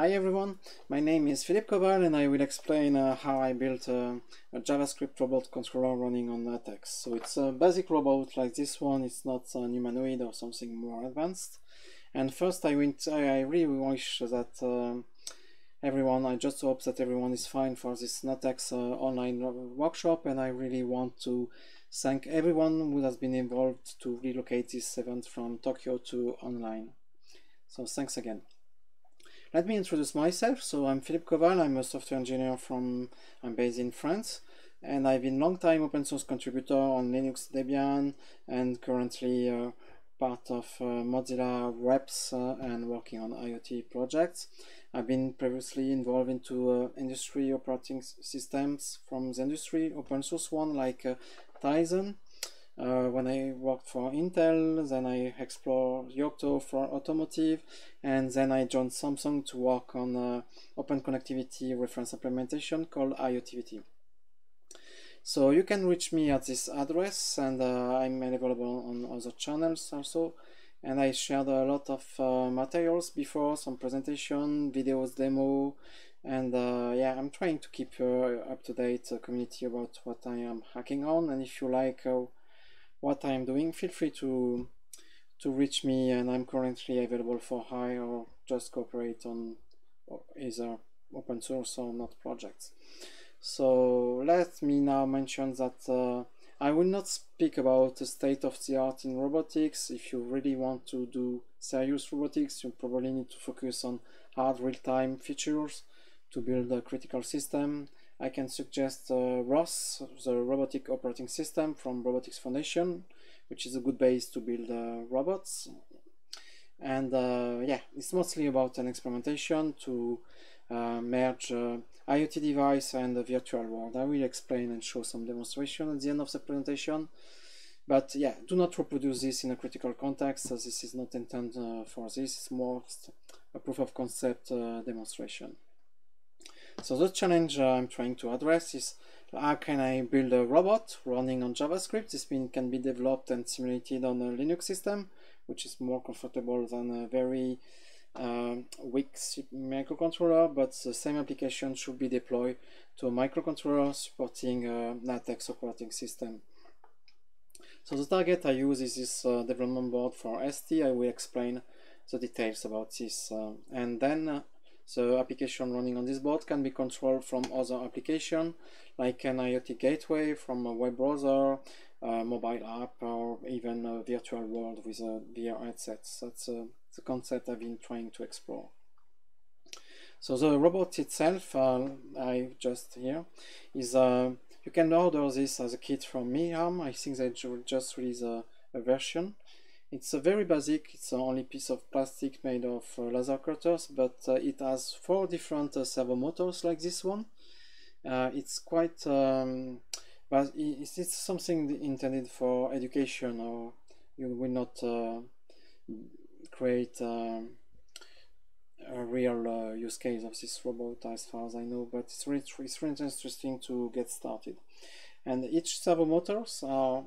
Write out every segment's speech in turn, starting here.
Hi everyone, my name is Philippe Coval and I will explain how I built a JavaScript robot controller running on NuttX. So it's a basic robot like this one, it's not a humanoid or something more advanced. And first I really wish that I just hope that everyone is fine for this NuttX online workshop, and I really want to thank everyone who has been involved to relocate this event from Tokyo to online. So thanks again. Let me introduce myself. So I'm Philippe Coval, I'm a software engineer I'm based in France, and I've been long-time open source contributor on Linux, Debian, and currently part of Mozilla reps and working on IoT projects. I've been previously involved into industry operating systems from the industry, open source one like Tizen. When I worked for Intel, then I explored Yocto for automotive, and then I joined Samsung to work on open connectivity reference implementation called IoTivity. So you can reach me at this address, and I'm available on other channels also. And I shared a lot of materials before, some presentation, videos, demo, and yeah, I'm trying to keep up to date community about what I am hacking on. And if you like what I am doing, feel free to reach me, and I'm currently available for hire or just cooperate on either open source or not projects. So let me now mention that I will not speak about the state of the art in robotics. If you really want to do serious robotics, you probably need to focus on hard real-time features to build a critical system. I can suggest ROS, the Robotic Operating System from Robotics Foundation, which is a good base to build robots. And yeah, it's mostly about an experimentation to merge IoT device and the virtual world. I will explain and show some demonstration at the end of the presentation. But yeah, do not reproduce this in a critical context, as this is not intended for this. It's more a proof of concept demonstration. So the challenge I'm trying to address is how can I build a robot running on JavaScript? This means can be developed and simulated on a Linux system, which is more comfortable than a very weak microcontroller, but the same application should be deployed to a microcontroller supporting a NuttX operating system. So the target I use is this development board for ST. I will explain the details about this, and then the application running on this board can be controlled from other applications like an IoT gateway from a web browser, a mobile app, or even a virtual world with a VR headset. That's the concept I've been trying to explore. So the robot itself, I just here, is you can order this as a kit from me, ARM. I think they just released a version. It's very basic, it's only piece of plastic made of laser cutters, but it has 4 different servo motors like this one. It's quite, but it's something intended for education, or you will not create a real use case of this robot as far as I know, but it's really interesting to get started. And each servo motors are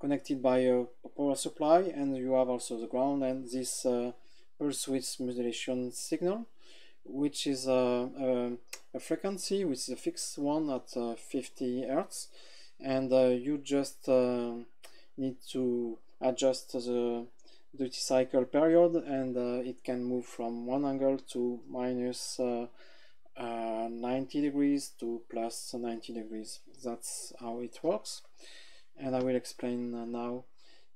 connected by a power supply, and you have also the ground and this pulse width modulation signal, which is a frequency, which is a fixed one at 50 Hertz, and you just need to adjust the duty cycle period, and it can move from one angle to minus 90 degrees to plus 90 degrees. That's how it works. And I will explain now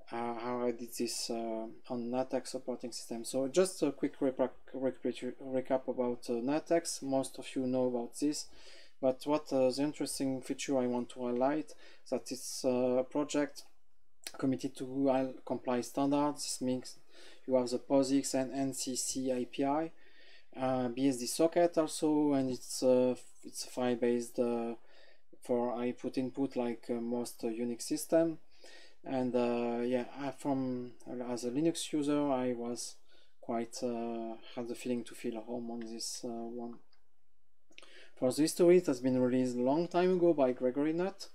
how I did this on NuttX operating system. So just a quick recap about NuttX. Most of you know about this, but what the interesting feature I want to highlight that it's a project committed to comply standards. This means you have the POSIX and NCC API, BSD socket also, and it's file based. For input like most Unix system, and yeah, as a Linux user, I was quite had the feeling to feel home on this one. For the history, it has been released a long time ago by Gregory Nutt,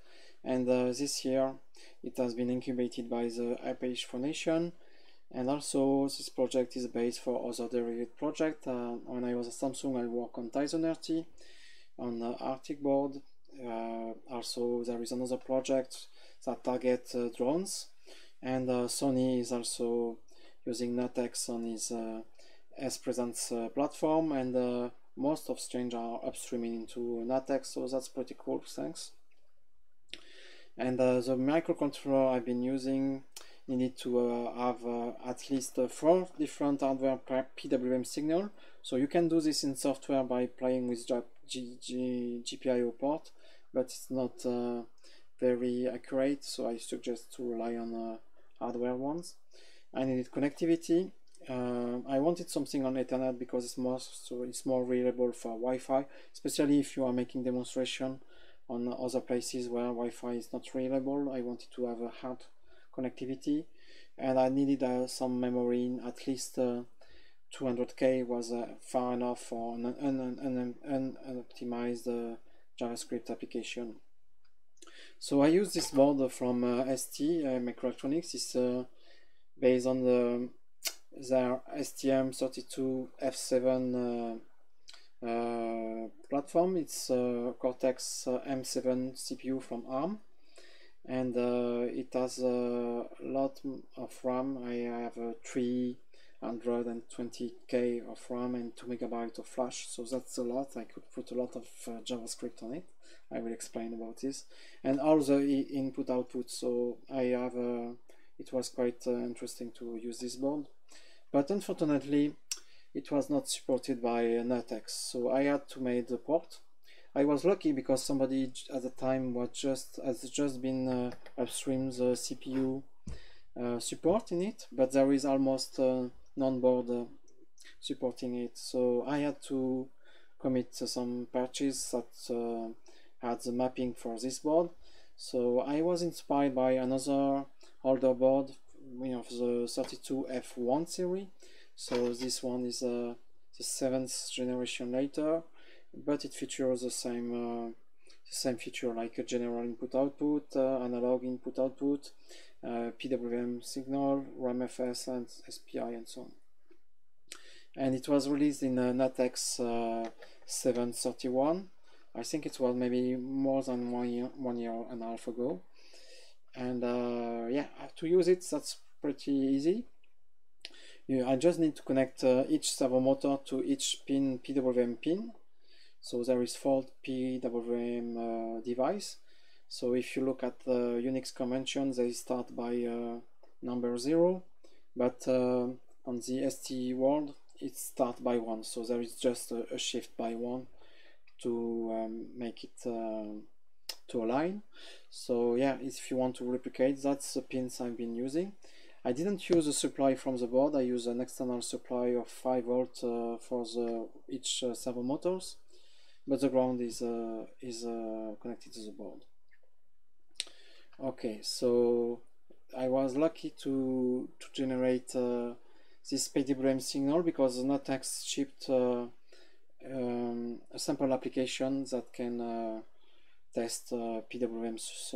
and this year it has been incubated by the Apache Foundation, And also this project is based for other derivative projects. When I was at Samsung, I worked on Tizen RT, on Arctic board. Also there is another project that targets drones, and Sony is also using NuttX on his S-Presence platform, and most of Strange are upstreaming into NuttX, so that's pretty cool, thanks. And the microcontroller I've been using, you need to have at least 4 different hardware PWM signal. So you can do this in software by playing with GPIO port, but it's not very accurate, so I suggest to rely on hardware ones. I needed connectivity. I wanted something on Ethernet because it's more reliable for Wi-Fi, especially if you are making demonstration on other places where Wi-Fi is not reliable. I wanted to have a hard connectivity, and I needed some memory. At least 200K was far enough for an unoptimized JavaScript application. So I use this board from ST Microelectronics. It's based on their STM32F7 platform. It's Cortex M7 CPU from ARM, and it has a lot of RAM. I have 320K of RAM and 2 MB of flash, so that's a lot. I could put a lot of JavaScript on it. I will explain about this, and all the input output. So I have a it was quite interesting to use this board, but unfortunately it was not supported by NuttX, so I had to make the port. I was lucky because somebody at the time was has just been upstreamed the CPU support in it, but there is almost non-board supporting it, so I had to commit some patches that had the mapping for this board. So I was inspired by another older board, of the 32F1 series. So this one is the 7th generation later, but it features the same feature, like a general input-output, analog input-output, PWM signal, RAMFS, and SPI, and so on. And it was released in NuttX 731. I think it was maybe more than one year and a half ago. And yeah, to use it, that's pretty easy. I just need to connect each servo motor to each pin, PWM pin. So there is 4 PWM device. So if you look at the Unix convention, they start by number 0, but on the ST world, it starts by 1. So there is just a shift by 1 to make it to align. So yeah, if you want to replicate, that's the pins I've been using. I didn't use a supply from the board. I use an external supply of 5 volts for each servo motors, but the ground is connected to the board. Okay, so I was lucky to generate this PWM signal because NuttX shipped a sample application that can test PWM's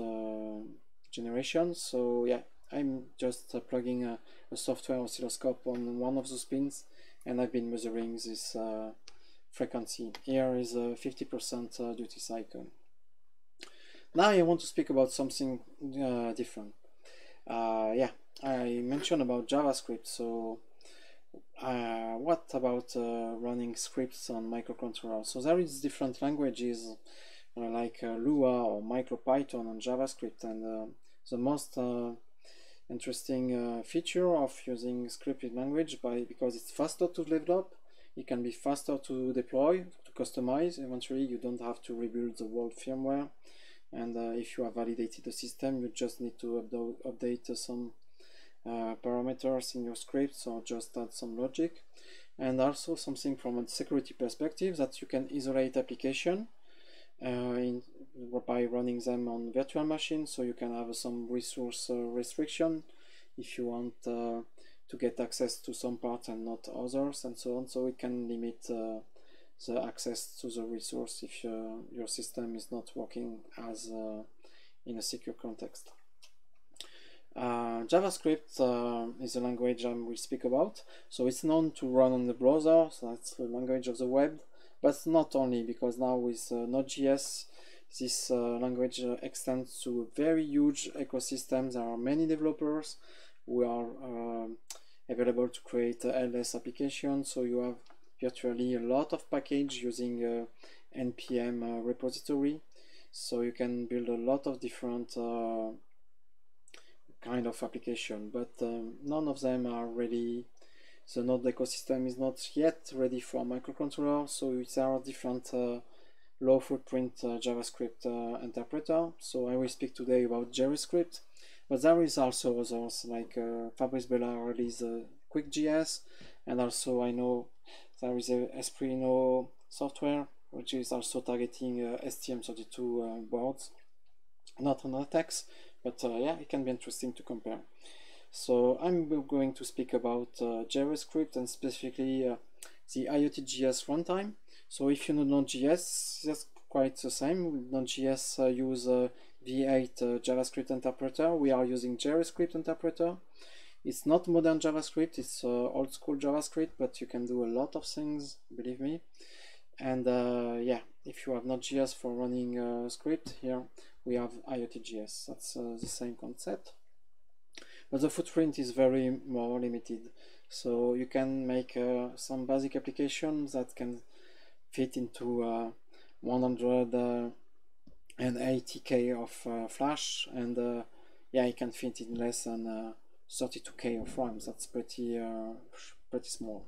generation. So yeah, I'm just plugging a software oscilloscope on one of those pins, and I've been measuring this frequency. Here is a 50% duty cycle. Now I want to speak about something different. Yeah, I mentioned about JavaScript, so what about running scripts on microcontroller? So there is different languages like Lua or MicroPython on JavaScript, and the most interesting feature of using scripted language because it's faster to develop, it can be faster to deploy, to customize. Eventually you don't have to rebuild the whole firmware, and if you have validated the system, you just need to update some parameters in your scripts or just add some logic. And also something from a security perspective, that you can isolate application by running them on virtual machines, so you can have some resource restriction if you want to get access to some parts and not others, and so on. So it can limit the access to the resource if your system is not working as in a secure context. JavaScript is the language I will speak about. So it's known to run on the browser, so that's the language of the web, but not only, because now with Node.js, this language extends to a very huge ecosystem. There are many developers who are available to create LS applications, so you have virtually a lot of packages using npm repository, so you can build a lot of different kind of application, but none of them are ready. The Node ecosystem is not yet ready for microcontroller, so there are different low footprint JavaScript interpreter. So I will speak today about JavaScript, but there is also others like Fabrice Bella released QuickJS, and also I know there is a Esprino software which is also targeting STM32 boards, not on NuttX. But yeah, it can be interesting to compare. So I'm going to speak about JavaScript and specifically the IoTJS runtime. So if you know Node.js, that's quite the same. Node.js use V8 JavaScript interpreter. We are using JavaScript interpreter. It's not modern JavaScript, it's old school JavaScript, but you can do a lot of things, believe me. And yeah, if you have Node.js for running script, here we have IoTJS. That's the same concept, but the footprint is very more limited. So you can make some basic applications that can fit into 180K of flash, and yeah, it can fit in less than 32K of RAM. That's pretty small.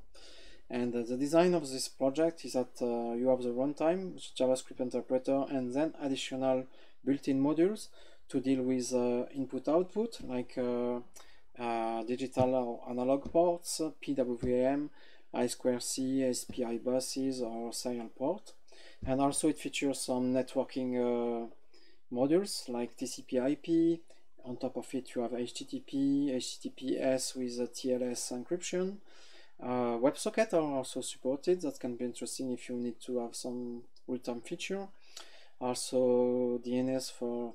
And the design of this project is that you have the runtime, JavaScript interpreter, and then additional built-in modules to deal with input-output, like digital or analog ports, PWM, I2C, SPI buses, or serial port. And also it features some networking modules like TCP/IP. On top of it you have HTTP, HTTPS with TLS encryption. WebSocket are also supported. That can be interesting if you need to have some real-time feature. Also DNS for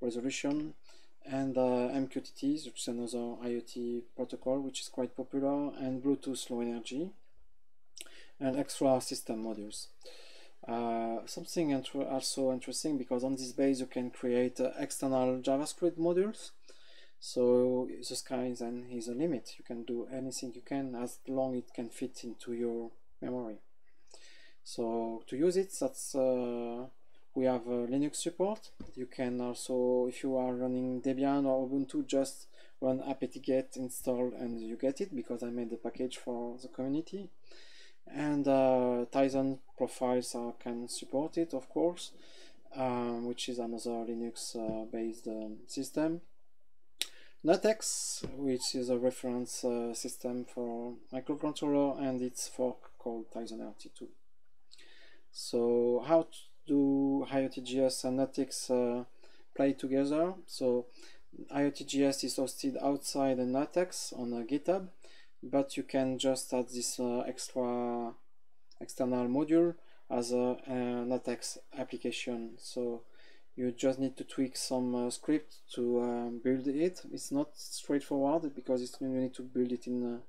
resolution, and MQTT, which is another IoT protocol which is quite popular, and Bluetooth Low Energy, and extra system modules. Something also interesting, because on this base you can create external JavaScript modules. So the sky then is the limit. You can do anything you can as long as it can fit into your memory. So to use it, that's we have Linux support. You can also, if you are running Debian or Ubuntu, just run apt-get install and you get it, because I made the package for the community. And Tizen profiles can support it, of course, which is another Linux based system. NuttX, which is a reference system for microcontroller, and its fork called Tizen32. So how do IoTJS and NuttX play together? So IoTJS is hosted outside the NuttX on GitHub, but you can just add this extra external module as a NuttX application. So you just need to tweak some script to build it. It's not straightforward, because you need to build it in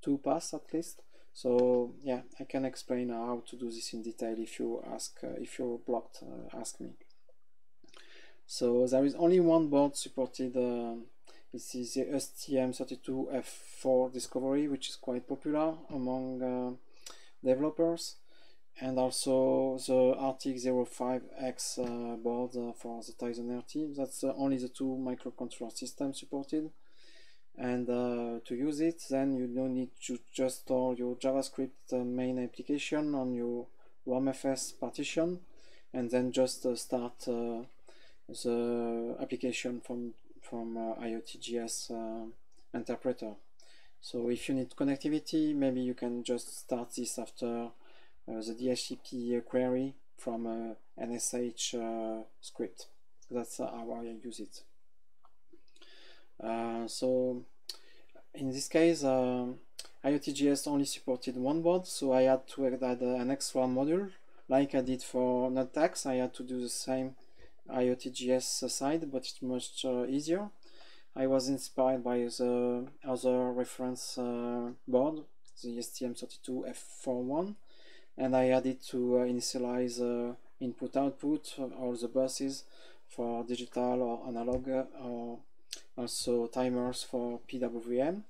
two paths at least. So yeah, I can explain how to do this in detail if you ask, if you're blocked, ask me. So there is only one board supported. This is the STM32F7 discovery, which is quite popular among developers. And also the RTX 05X board for the Tizen RT. That's only the two microcontroller systems supported. And to use it, then you don't need to just store your JavaScript main application on your RAMFS partition, and then just start the application from IoTJS interpreter. So if you need connectivity, maybe you can just start this after the DHCP query from NSH script. That's how I use it. So in this case, IoTJS only supported one board, so I had to add an extra module like I did for NuttX. I had to do the same IoTJS side, but it's much easier. I was inspired by the other reference board, the STM32F7, and I added to initialize input-output all the buses for digital or analog, or also timers for PWM,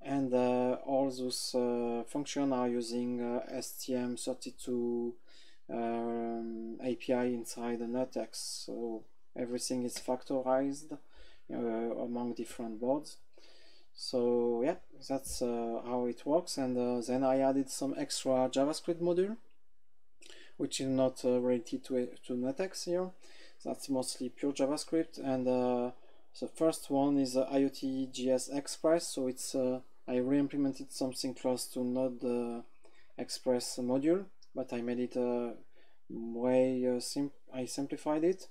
and all those functions are using STM32 API inside the NuttX, so everything is factorized among different boards. So yeah, that's how it works. And then I added some extra JavaScript module, which is not related to NuttX here. That's mostly pure JavaScript, and the first one is IoT.js Express. So it's I re-implemented something close to Node Express module, but I made it way I simplified it.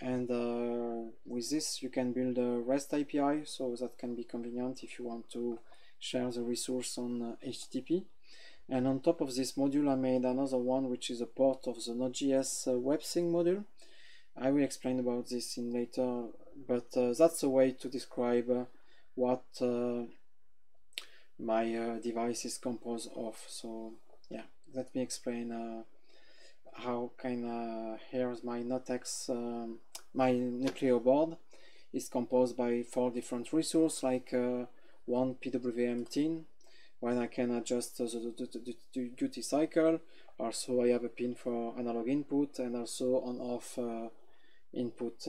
And with this you can build a REST API, so that can be convenient if you want to share the resource on HTTP. And on top of this module I made another one, which is a port of the Node.js WebSync module. I will explain about this in later, but that's a way to describe what my device is composed of. So yeah, let me explain how kind of here's my NuttX, my Nucleo board is composed by 4 different resources, like one PWM tin, when I can adjust the duty cycle. Also I have a pin for analog input, and also on off input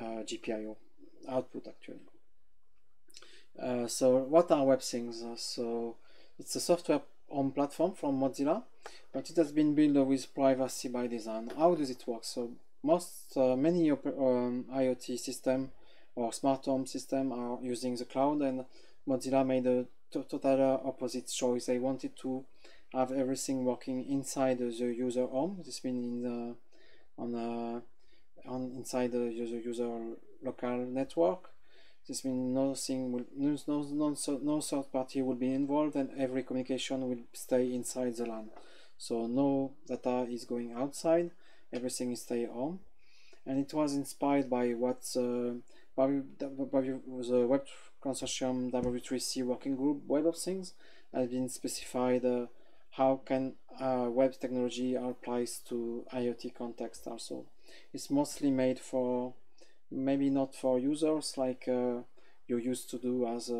GPIO output actually. So what are WebSyncs? So it's a software on platform from Mozilla, but it has been built with privacy by design. How does it work? So many IoT system or smart home system are using the cloud, and Mozilla made a total opposite choice. They wanted to have everything working inside the user home. This means inside the user local network. This means no third party will be involved, and every communication will stay inside the LAN. So no data is going outside, everything is stay home. And it was inspired by what the Web Consortium W3C working group Web of Things has been specified, how can web technology applies to IoT context also. It's mostly made for, maybe not for users like you used to do as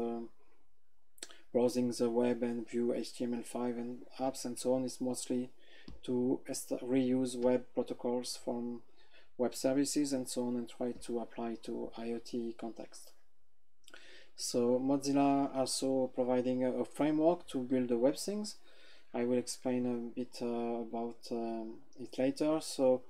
browsing the web and view HTML5 and apps and so on. It's mostly to reuse web protocols from web services and so on, and try to apply to IoT context. So Mozilla also providing a framework to build the WebSyncs. I will explain a bit about it later. So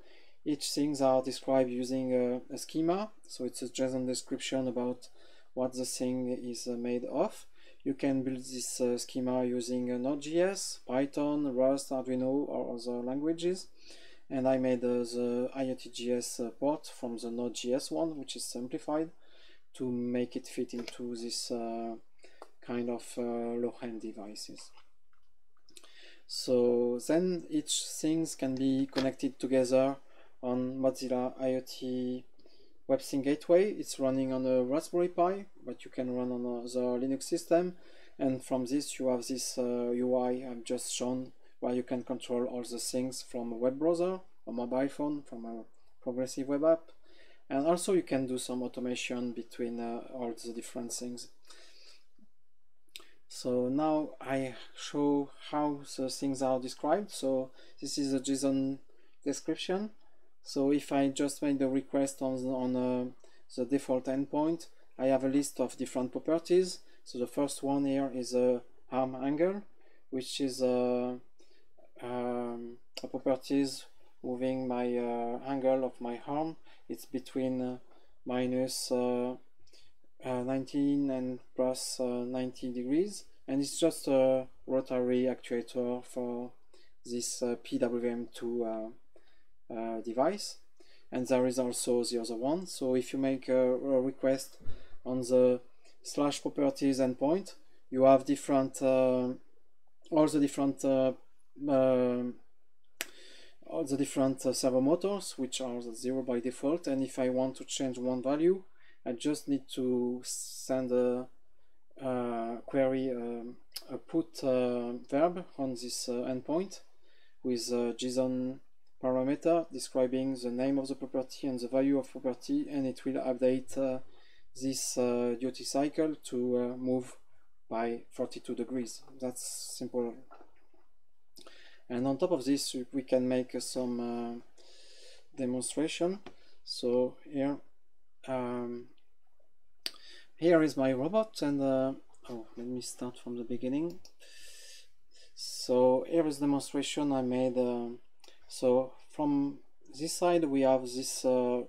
each things are described using a schema, so it's a JSON description about what the thing is made of. You can build this schema using Node.js, Python, Rust, Arduino, or other languages. And I made the IoTJS port from the Node.js one, which is simplified to make it fit into this kind of low-end devices. So then each things can be connected together on Mozilla IoT WebSync Gateway. It's running on a Raspberry Pi, but you can run on the Linux system. And from this, you have this UI I've just shown, where you can control all the things from a web browser, a mobile phone, from a progressive web app. And also you can do some automation between all the different things. So now I show how the things are described. So this is a JSON description. So if I just make the request on the default endpoint, I have a list of different properties. So the first one here is arm angle, which is a properties moving my angle of my arm. It's between minus 19 and plus 90 degrees, and it's just a rotary actuator for this PWM2 device. And there is also the other one. So if you make a request on the slash properties endpoint, you have different all the different servo motors, which are 0 by default. And if I want to change one value, I just need to send a query, a put verb on this endpoint with a JSON parameter describing the name of the property and the value of property, and it will update this duty cycle to move by 42 degrees. That's simple. And on top of this, we can make some demonstration. So here, here is my robot, and oh, let me start from the beginning. So here is the demonstration I made. So from this side, we have this 4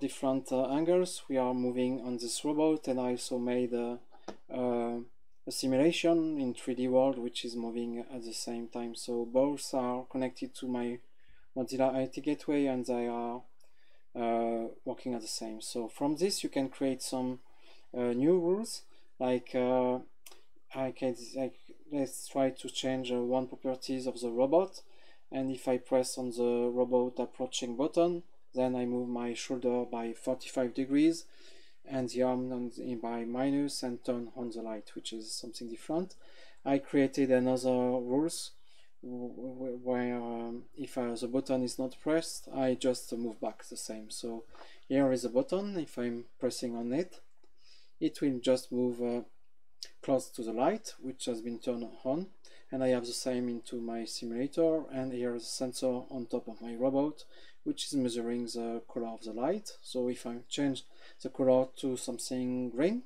different angles. We are moving on this robot, and I also made a simulation in 3D world, which is moving at the same time. So both are connected to my Mozilla IoT gateway, and they are working at the same. So from this, you can create some new rules. Like let's try to change one properties of the robot. And if I press on the robot approaching button, then I move my shoulder by 45 degrees and the arm by minus and turn on the light, which is something different. I created another rules where if the button is not pressed, I just move back the same. So here is a button. If I'm pressing on it, it will just move close to the light, which has been turned on. And I have the same into my simulator, and here is a sensor on top of my robot, which is measuring the color of the light. So if I change the color to something green,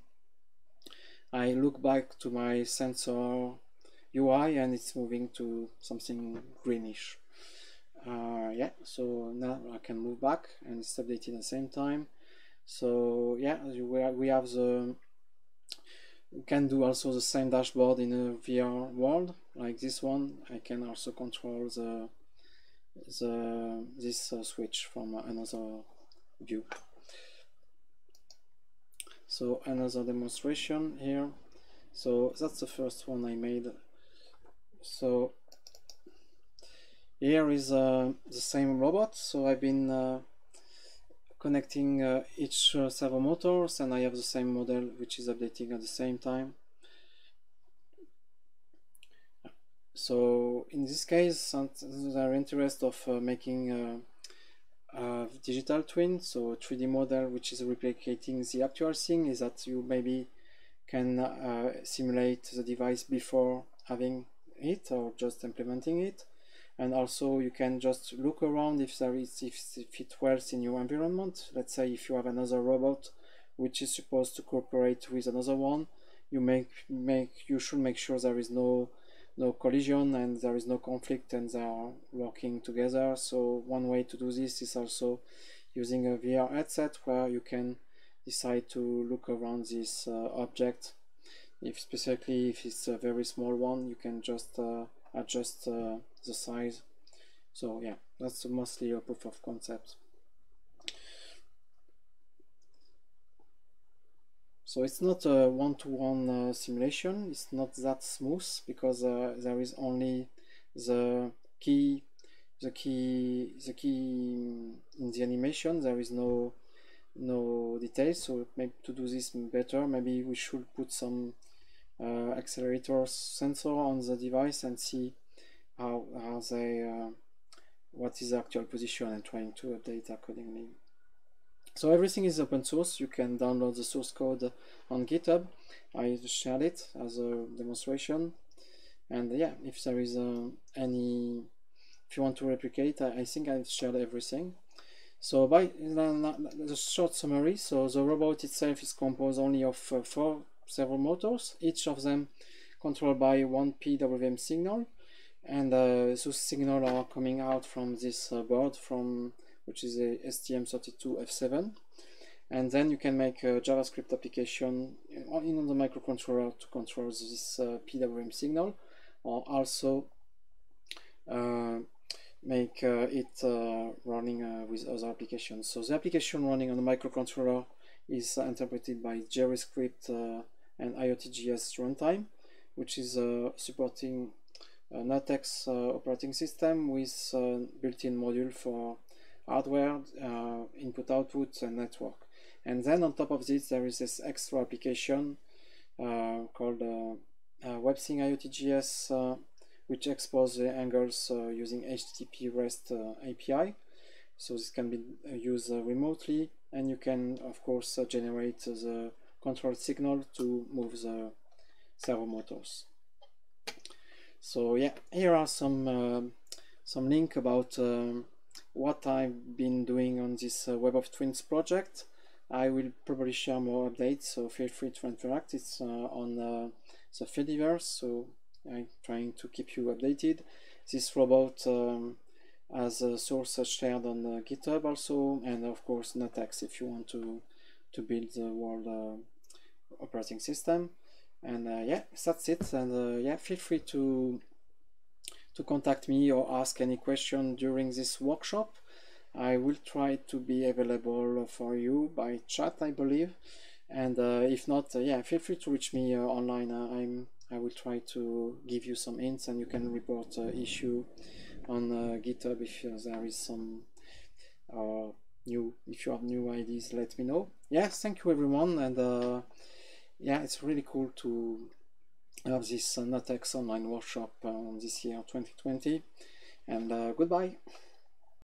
I look back to my sensor UI and it's moving to something greenish. Yeah, so now I can move back and it's updated at the same time. So yeah, we have the you can do also the same dashboard in a VR world like this one. I can also control this switch from another view. So another demonstration here. So that's the first one I made. So here is the same robot. So I've been connecting each servo motors, and I have the same model which is updating at the same time. So in this case, there are interest of making a digital twin, so a 3D model which is replicating the actual thing, is that you maybe can simulate the device before having it or just implementing it. And also you can just look around if there is if it works in your environment. Let's say if you have another robot which is supposed to cooperate with another one, you should make sure there is no collision and there is no conflict and they are working together. So one way to do this is also using a VR headset where you can decide to look around this object. Specifically if it's a very small one, you can just adjust the size. So yeah, that's mostly a proof of concept. So it's not a one-to-one simulation. It's not that smooth because there is only the key in the animation. There is no details. So maybe to do this better, maybe we should put some accelerator sensor on the device and see how they what is the actual position and trying to update accordingly. So everything is open source. You can download the source code on GitHub. I shared it as a demonstration. And yeah, if there is any, if you want to replicate, I think I've shared everything. So by the short summary, so the robot itself is composed only of 4 servo motors, each of them controlled by 1 PWM signal. And those signals are coming out from this board, which is a STM32F7. And then you can make a JavaScript application in the microcontroller to control this PWM signal, or also make it running with other applications. So the application running on the microcontroller is interpreted by JavaScript and IoT.js runtime, which is supporting NuttX operating system with built-in module for hardware, input-output and network. And then on top of this, there is this extra application called WebSync IoT.js, which exposes the angles using HTTP REST API. So this can be used remotely, and you can, of course, generate the control signal to move the servo motors. So yeah, here are some link about what I've been doing on this Web of Twins project. I will probably share more updates, so feel free to interact. It's on the Fediverse, so I'm trying to keep you updated. This robot has a source shared on GitHub also, and of course NuttX if you want to build the world operating system. And yeah, that's it. And yeah, feel free to contact me or ask any question during this workshop. I will try to be available for you by chat, I believe. And if not, yeah, feel free to reach me online. I will try to give you some hints, and you can report issue on GitHub if there is some if you have new ideas, let me know. Yeah, thank you everyone. And yeah, it's really cool to have this NuttX online workshop this year 2020. And goodbye.